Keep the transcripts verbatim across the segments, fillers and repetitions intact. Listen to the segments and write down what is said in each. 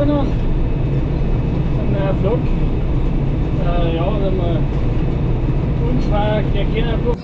Libanon. En uh, vlog. Uh, ja, dat we ons vaak herkennen vlog.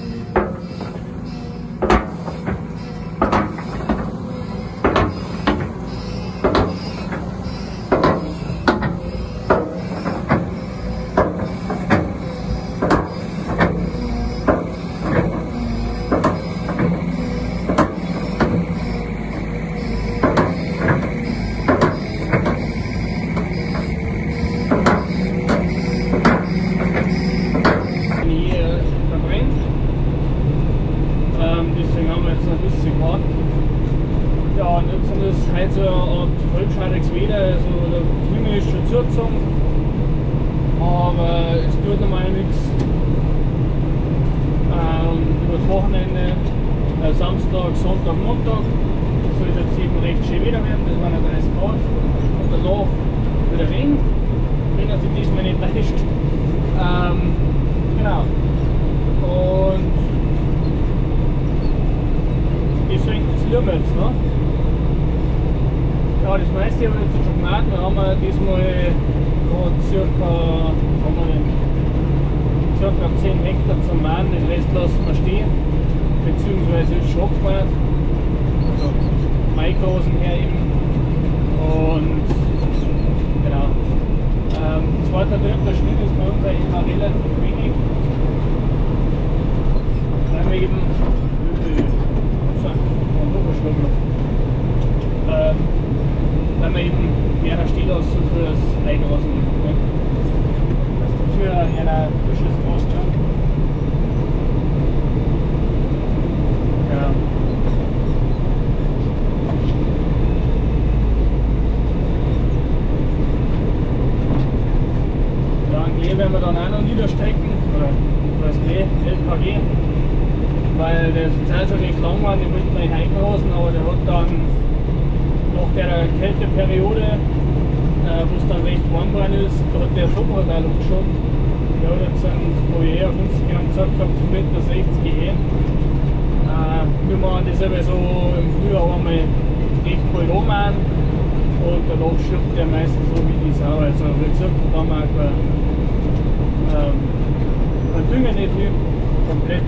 Ja, und jetzt sind es halt so eine Art Holzschaltungsweder, also der Himmel ist schon zugezogen, aber es tut normal nichts. Ähm, über das Wochenende, äh, Samstag, Sonntag, Montag, soll es jetzt eben recht schön wieder werden, das waren ja dreißig Grad, und danach wieder Regen, wenn er sich diesmal nicht täuscht. Ähm, genau. Und geschenkt ist Lürmetz, ne? Ja, das meiste haben wir jetzt schon gemacht, da haben wir diesmal circa, haben wir nicht, circa zehn Hektar zum Mahnen, den Rest lassen wir stehen, beziehungsweise ist schon abgemahnt, also Maikosen her eben, und genau, ähm, zweiter, dritter Schnitt ist bei uns eigentlich auch relativ wenig, weil wir eben, so, äh, weil wir eben mehrere Stielauszucht für das Einrasen machen, ne? Für ein frisches Gras. Ja. Dann G werden wir dann auch noch niederstecken, oder das G, L K G, weil der Zeit schon nicht lang war, den wollten wir nicht eingelassen, aber der hat dann nach der Kälteperiode, äh, wo es dann recht warm war, ist, da hat der Superteil umgeschaut. Der hat jetzt ein Projekt auf Instagram gesagt, eins Komma sechzig Meter. Äh, wir machen das aber so im Frühjahr einmal recht bald an und danach schirbt der meistens so wie die Sau. Also wie gesagt, da haben wir auch kein, ähm, kein Dünger nicht hin, komplett.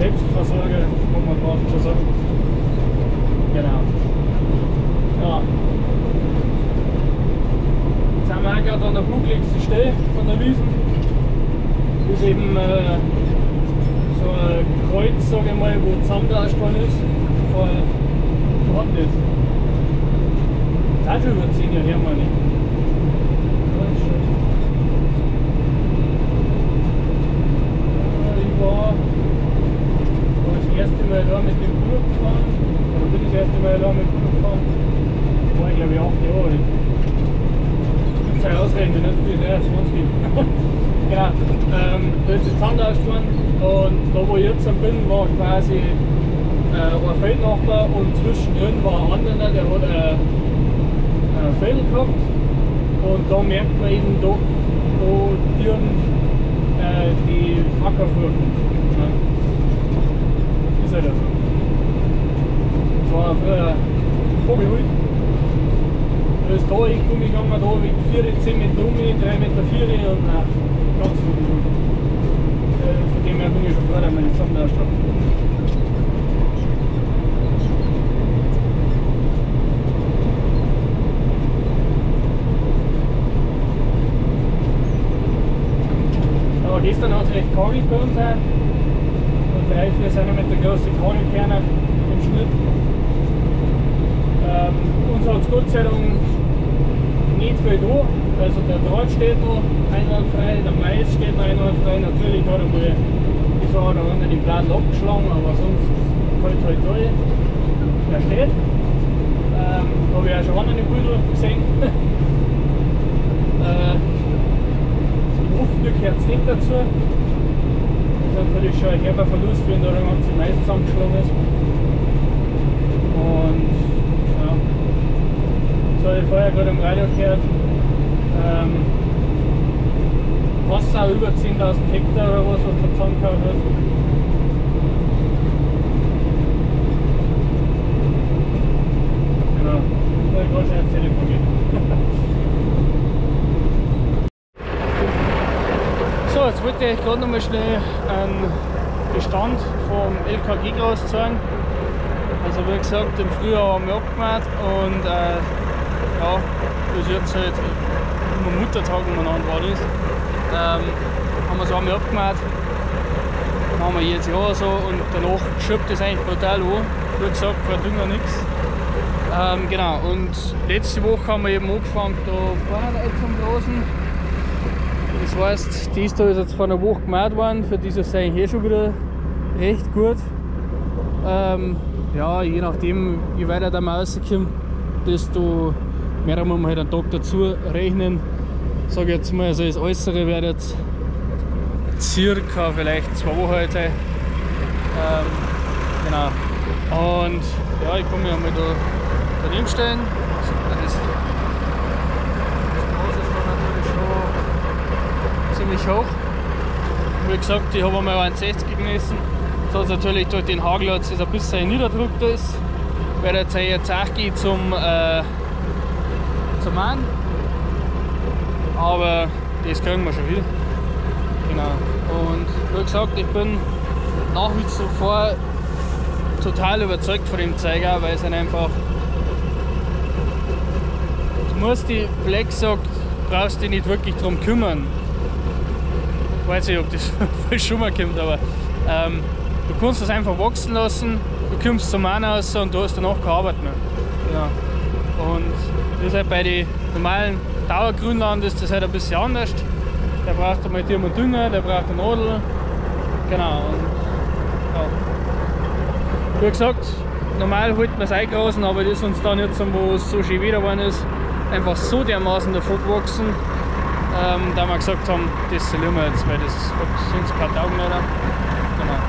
Selbstversorger, wo man gerade schon sagt. Genau. Ja. Jetzt haben wir auch gerade an der buckligsten Stelle von der Wiesen. Das ist eben äh, so ein Kreuz, sage ich mal, wo zusammengelascht worden ist. Vor Gott nicht. Jetzt auch schon über zehn Jahre her, meine ich. Ich bin das erste Mal da mit dem Blut gefahren, oder bin ich das erste Mal da mit dem Blut gefahren? Da war ich glaube ich acht Jahre alt. Ich kann es halt ausreden, wenn es dreiundzwanzig gibt. Genau, ähm, da ist das Zahnarzt geworden und da wo ich jetzt bin, war quasi äh, ein Feldnachbar und zwischendrin war ein anderer, der hat ein, ein Feld gehabt und da merkt man eben, da, da Tieren äh, die Acker fürchten. Ja. Das war früher Vogelwild. Da ist da hingekommen, gegangen, da wiegt vier, zehn Meter um, drei Meter vier und nein, ganz Vogelwild. Äh, von dem her bin ich schon froh, dass wir nicht zusammen ausstatten. Aber gestern hat es recht kalt bei uns auch. drei, vier Zentimeter große Kornkerner im Schnitt. Ähm, uns hat es Gott sei Dank nicht viel da. Also der Draht steht noch einwandfrei, der Mais steht noch einwandfrei. Natürlich hat er mal die Sache da unten den Blatt abgeschlagen, aber sonst halt halt toll. Der steht. Ähm, da habe ich auch schon andere Bilder gesehen. äh, Zum Aufglück gehört es nicht dazu. Das ist natürlich schon ein herber Verlust, wenn da ganz die Mais zusammengeschlagen ist. Und ja, das habe ich vorher gerade im Radio gehört. Ähm, was auch über zehntausend Hektar oder was, was da zusammengehört hat. Genau, das habe ich gerade schon erzählt. So, jetzt wollte ich gerade noch mal schnell einen Bestand vom L K G-Gras zeigen. Also wie gesagt, im Frühjahr haben wir abgemacht und äh, ja, bis jetzt halt am Muttertag umeinander war das. Ähm, haben wir es einmal abgemacht, machen wir jedes Jahr so und danach schöpft das eigentlich brutal an. Wie gesagt, kein Dünger, nichts. Ähm, genau, und letzte Woche haben wir eben angefangen, da vorne zum Blasen. Das heißt, dies da ist jetzt vor einer Woche gemacht worden, für dieses sind hier schon wieder recht gut. Ähm, ja, je nachdem, je weiter da mal rauskommt, desto mehr muss man halt einen Tag dazu rechnen. Ich sage jetzt mal, also das Äußere wird jetzt circa vielleicht zwei Wochen heute. Ähm, genau. Und ja, ich komme mich einmal da daneben stellen. Das ist natürlich schon ziemlich hoch. Wie gesagt, ich habe einmal einundsechzig gemessen. Das ist natürlich durch den Hagel hat es ein bisschen niederdrückt ist. Werde jetzt jetzt auch gehen zum, äh, zum Mann. Aber das können wir schon wieder. Genau. Und wie gesagt, ich bin nach wie vor total überzeugt von dem Zeiger, weil es einfach. Du musst die Black sagt, brauchst dich nicht wirklich drum kümmern. Ich weiß nicht, ob das voll Schummer kommt, aber ähm, du kannst das einfach wachsen lassen, du kommst zum einen raus und du hast danach keine Arbeit mehr. Genau. Und das ist halt bei den normalen Dauergrünland ist das halt ein bisschen anders. Der braucht einmal Tier und Dünger, der braucht eine Nadel. Genau. Und, ja. Wie gesagt, normal halten wir es eingrasen, aber das ist uns dann jetzt, wo es so schön wieder geworden ist, einfach so dermaßen davon gewachsen, ähm, da wir gesagt haben, das sollen wir jetzt, weil das sind ein paar Taugen leider. Genau.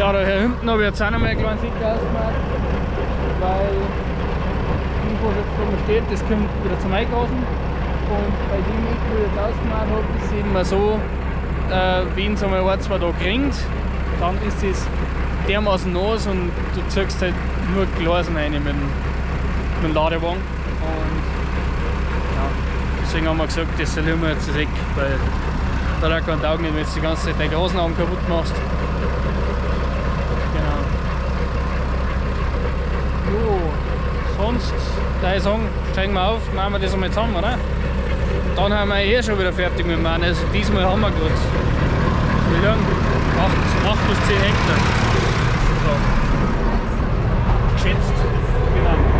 Ja, da hier hinten habe ich jetzt auch noch mal ein kleines Sicht ausgemacht, weil wo es jetzt oben steht, das kommt wieder zum Eingrasen. Und bei dem Weg, wo ich jetzt ausgemacht habe, ist es eben so, äh, wenn es einmal ein, zwei Tage ringt, dann ist es dermaßen nass und du ziehst halt nur Glasen rein mit dem, mit dem Ladewagen. Und ja, deswegen haben wir gesagt, das soll immer jetzt weg, weil da hat keinen Taugen, wenn du jetzt die ganze Zeit deine Glasen kaputt machst. Genau. Jo. Sonst, da ich sagen, steigen wir auf, machen wir das einmal zusammen, oder? Dann haben wir eh schon wieder fertig mit dem Mann. Also diesmal haben wir gerade. Wie lang? acht bis zehn Hektar. So. Geschätzt. Genau.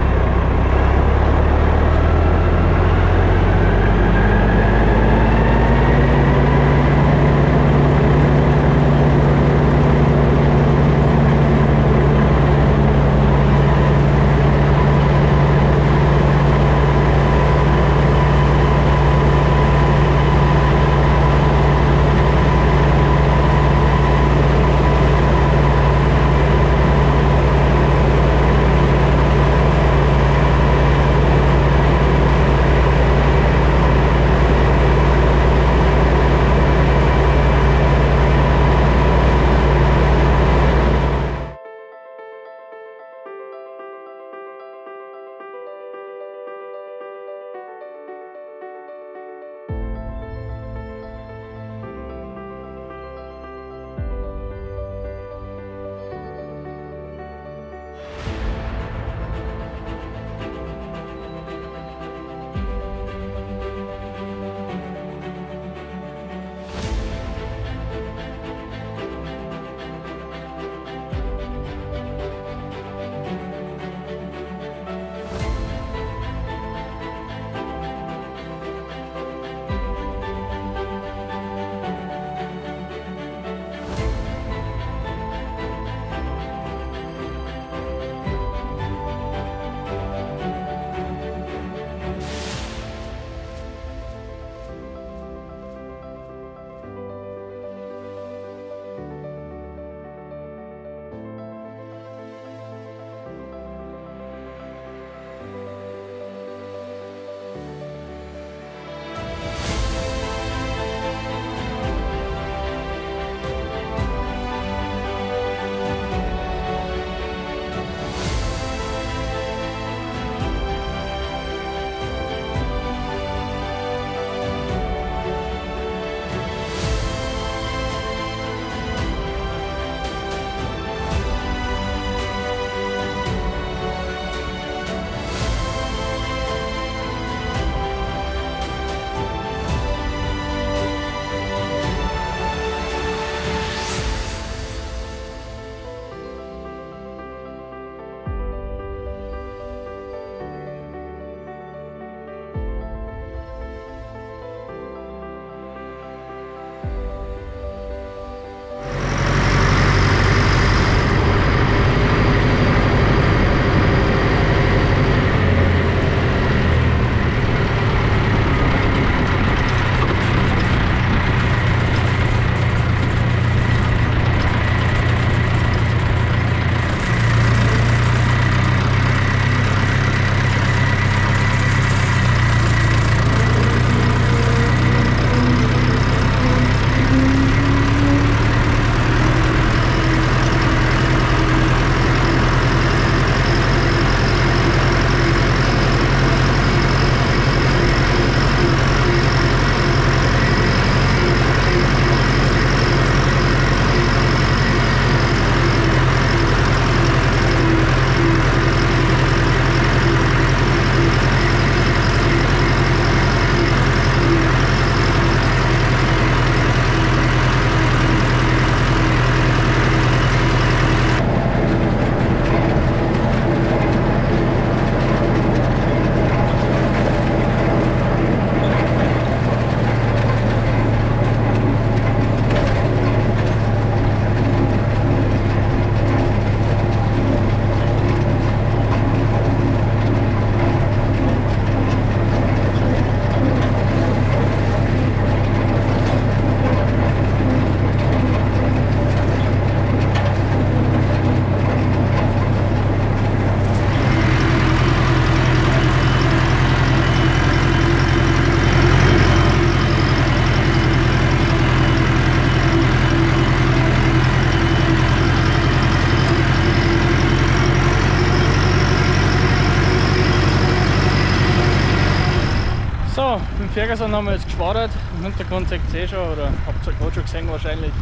Ferguson haben wir jetzt gespart, im Hintergrund seht ihr eh schon, oder habt ihr gerade schon gesehen wahrscheinlich.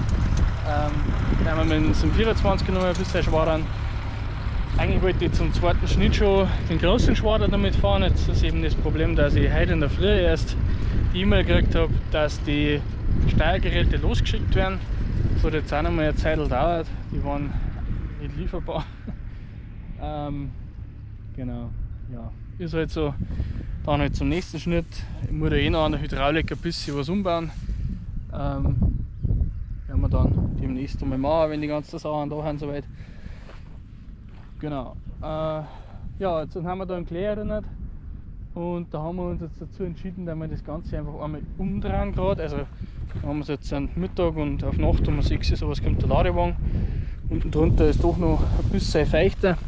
Ähm, dann haben wir mit unserem vierundzwanziger genommen, ein bisschen Schwadern. Eigentlich wollte ich zum zweiten Schnitt schon den großen Schwader damit fahren. Jetzt ist eben das Problem, dass ich heute in der Früh erst die E-Mail gekriegt habe, dass die Steuergeräte losgeschickt werden. Das hat jetzt auch noch mal eine Zeit gedauert, die waren nicht lieferbar. ähm, genau, ja, ist halt so. Dann halt zum nächsten Schnitt. Ich muss da eh noch an der Hydraulik ein bisschen was umbauen. Ähm, werden wir dann demnächst einmal machen, wenn die ganzen Sachen da sind soweit. Genau. Äh, ja, jetzt haben wir da einen Klee erinnert und da haben wir uns jetzt dazu entschieden, dass wir das Ganze einfach einmal umdrehen gerade. Also haben wir es jetzt an Mittag und auf Nacht um sechs Uhr sowas kommt der Ladewagen. Unten drunter ist doch noch ein bisschen feuchter.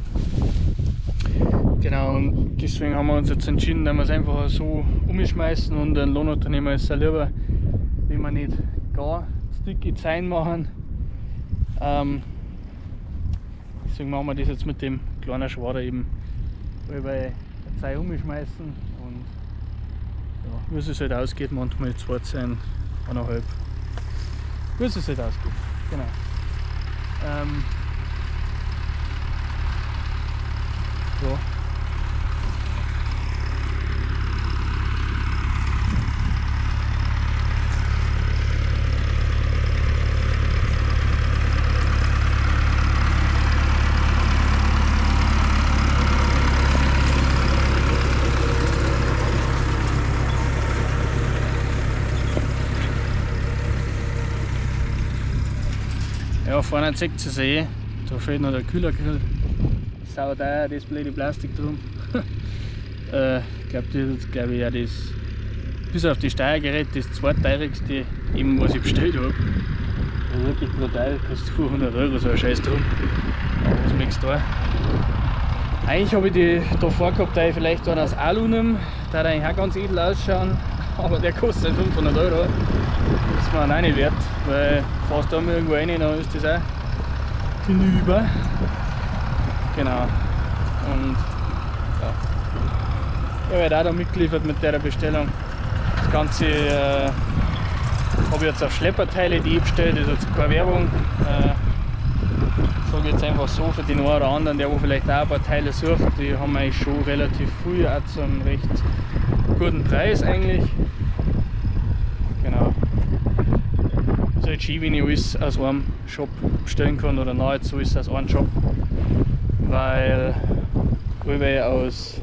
Genau, und deswegen haben wir uns jetzt entschieden, dass wir es einfach so umschmeißen und ein Lohnunternehmer ist es lieber, wenn wir nicht gar dicke Zeilen machen. Ähm, Deswegen machen wir das jetzt mit dem kleinen Schwader eben über eine Zeit umschmeißen und ja, wie es halt ausgeht, manchmal zwei Zeilen, eineinhalb. Wie es halt ausgeht, genau. Ähm, so. Ja, vorne seht ihr es eh, da fehlt noch der Kühlergrill. Sau teuer, das blöde Plastik drum. äh, ich glaube, das ist glaube ich auch das, bis auf die Steuergerät, das zweiteurigste, eben was ich bestellt habe. Ja, wirklich brutal, kostet vierhundert Euro so ein Scheiß drum. Das merkst du da. Eigentlich habe ich die da vorgehabt, dass ich vielleicht einen aus Alu nehme, da hat eigentlich auch ganz edel ausschauen, aber der kostet fünfhundert Euro. Das ist mir auch nicht wert, weil fast da irgendwo rein, dann ist das auch hinüber. Genau. Und ja. Ich werde auch da mitgeliefert mit der Bestellung. Das Ganze äh, habe ich jetzt auf Schlepperteile, die ich bestellt, das ist jetzt keine Werbung. Äh, ich sage jetzt einfach so, für den einen oder anderen, der wo vielleicht auch ein paar Teile sucht, die haben wir eigentlich schon relativ früh, auch zu einem recht guten Preis eigentlich. Genau. So jetzt schön, wenn ich alles aus einem Shop bestellen kann oder nahezu alles aus einem Shop. Weil alle aus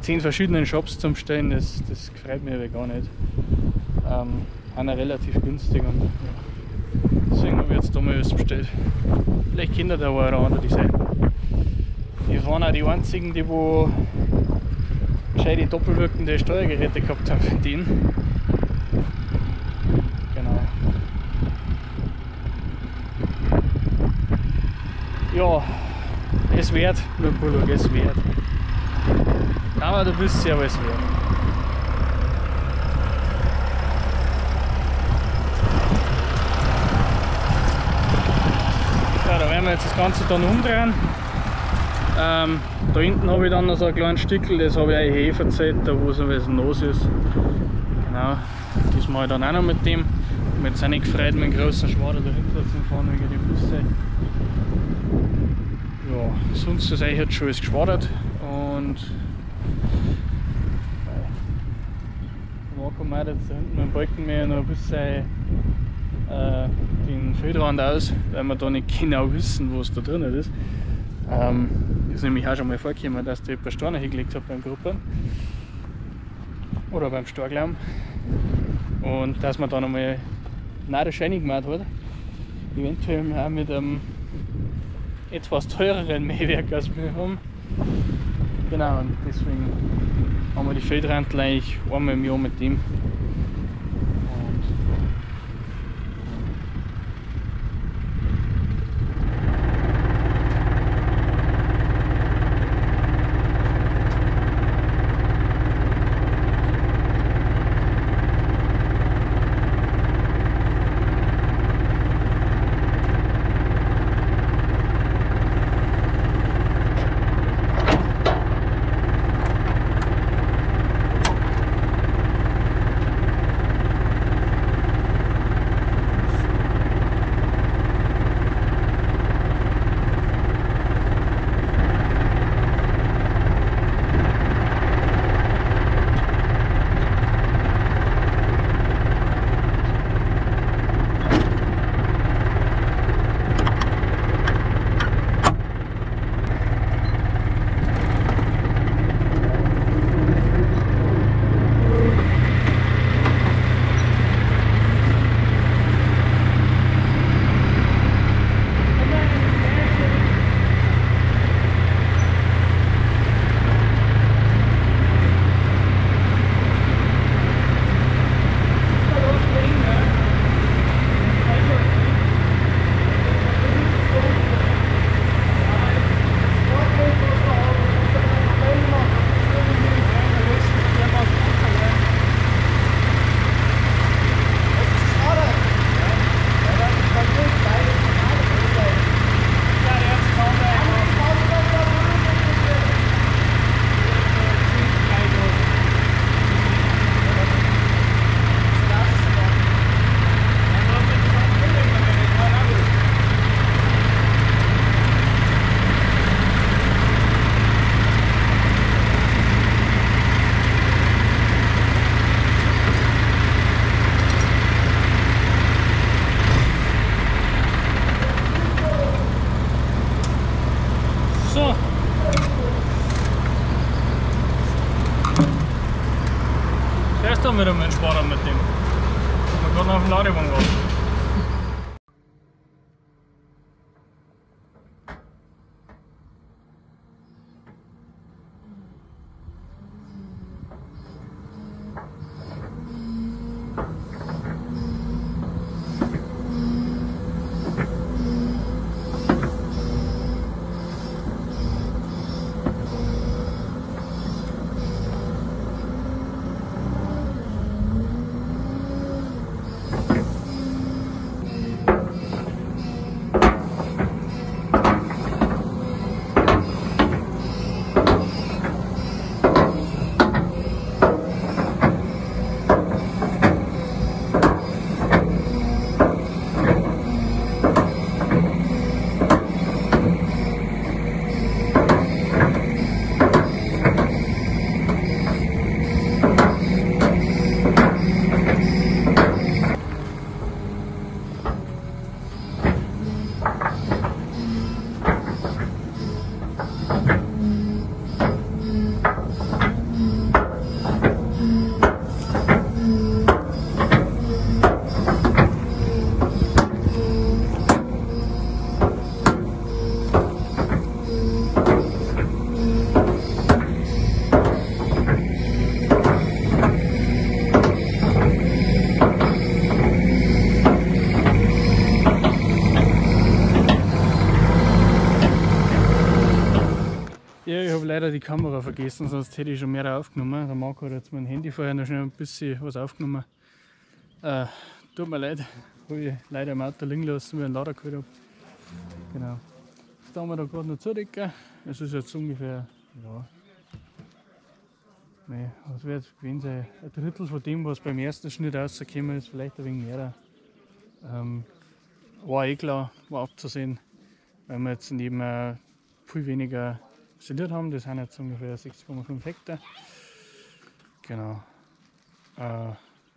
zehn verschiedenen Shops zum Bestellen, das, das gefällt mir gar nicht. Ähm, einer relativ günstig und ja. Deswegen habe ich jetzt da mal alles bestellt. Vielleicht kennt ihr da auch eine andere Design. Die waren auch die einzigen, die wo gescheite doppelwirkende Steuergeräte gehabt haben für den. Ja, es wert, nur Bullock, es wert. Aber du bist ja, aber es wert. Ja, da werden wir jetzt das Ganze dann umdrehen. Ähm, da hinten habe ich dann noch so ein kleines Stückchen, das habe ich eigentlich eh verzählt, da wo so was los ist. Genau, das mache ich dann auch noch mit dem. Ich habe mich jetzt auch nicht gefreut, mit dem großen Schwader dahinter zu fahren wegen den Busse. Ja, sonst ist eigentlich jetzt schon alles geschwadert und Marco meint jetzt da hinten mit dem Balkenmäher noch ein bisschen äh, den Feldrand aus, weil wir da nicht genau wissen, was da drin ist. Ähm, ist nämlich auch schon mal vorgekommen, dass da etwas Steine hingelegt hat beim Gruppen oder beim Storklaum und dass man da nochmal eine Scheine gemacht hat, eventuell auch mit einem etwas teureren Mähwerk als wir haben. Genau, und deswegen haben wir die Feldränder gleich einmal im Jahr mit dem. habe leider die Kamera vergessen, sonst hätte ich schon mehr aufgenommen. Der Marco hat jetzt mein Handy vorher noch schnell ein bisschen was aufgenommen. Äh, tut mir leid, habe ich leider im Auto liegen lassen, weil ich einen Lader geholt habe. Genau. Jetzt haben wir da gerade noch zudecken. Es ist jetzt ungefähr, ja, nein, was wäre jetzt gewesen sein? Ein Drittel von dem, was beim ersten Schnitt rausgekommen ist, vielleicht ein wenig mehr. Ähm, war eh klar, war abzusehen, weil wir jetzt neben äh, viel weniger isoliert haben. Das sind jetzt ungefähr sechs Komma fünf Hektar. Genau. Äh,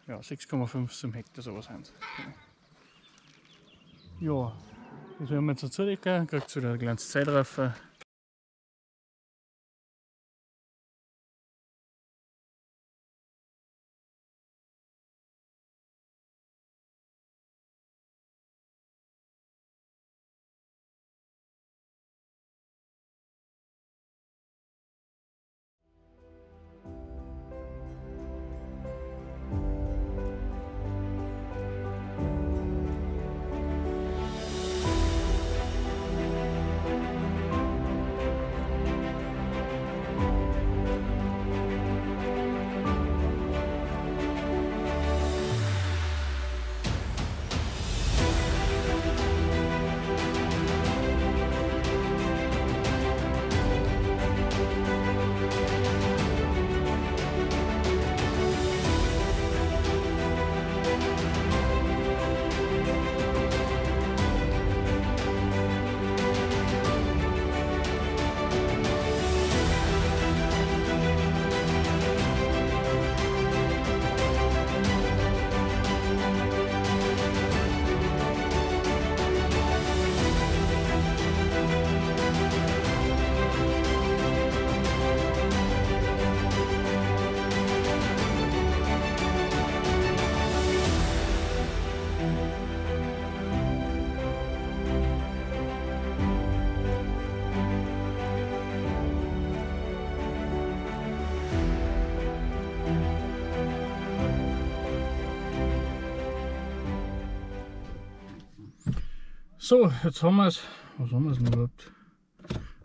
ja, sechs Komma fünf zum Hektar, sowas sind es. Genau. Ja, das werden wir jetzt dazu decken, kriegt wieder ein kleines Zeitraffer. So, jetzt haben wir es, was haben wir es denn überhaupt?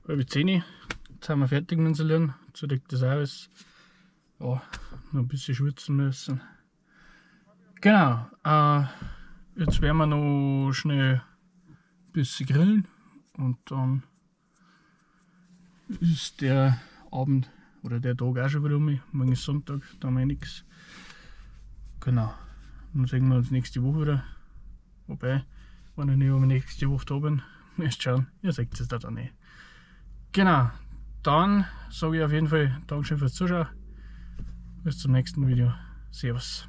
Halb zehn. Jetzt sind wir fertig mit Inselieren. Zu deckt das alles. Ja, noch ein bisschen schwitzen müssen. Genau, äh, jetzt werden wir noch schnell ein bisschen grillen und dann ist der Abend oder der Tag auch schon wieder um. Morgen ist Sonntag, da haben wir nichts. Genau, dann sehen wir uns nächste Woche wieder. Wobei, wenn ich nicht um die nächste Woche da bin, müsst schauen, ihr seht es da dann nicht. Genau, dann sage ich auf jeden Fall Dankeschön fürs Zuschauen. Bis zum nächsten Video. Servus.